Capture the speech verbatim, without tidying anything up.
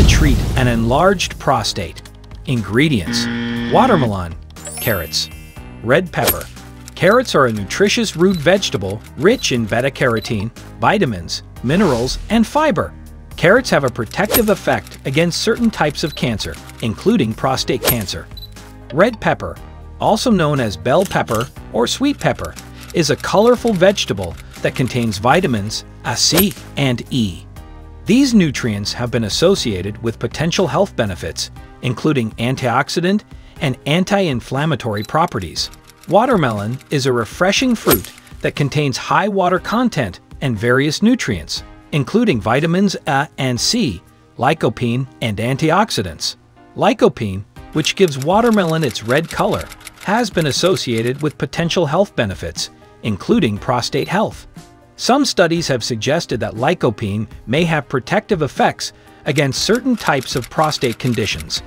to treat an enlarged prostate. Ingredients: watermelon, carrots, red pepper. Carrots are a nutritious root vegetable rich in beta-carotene, vitamins, minerals, and fiber. Carrots have a protective effect against certain types of cancer, including prostate cancer. Red pepper, also known as bell pepper or sweet pepper, is a colorful vegetable that contains vitamins A, C, and E. These nutrients have been associated with potential health benefits, including antioxidant and anti-inflammatory properties. Watermelon is a refreshing fruit that contains high water content and various nutrients, including vitamins A and C, lycopene, and antioxidants. Lycopene, which gives watermelon its red color, has been associated with potential health benefits, including prostate health. Some studies have suggested that lycopene may have protective effects against certain types of prostate conditions,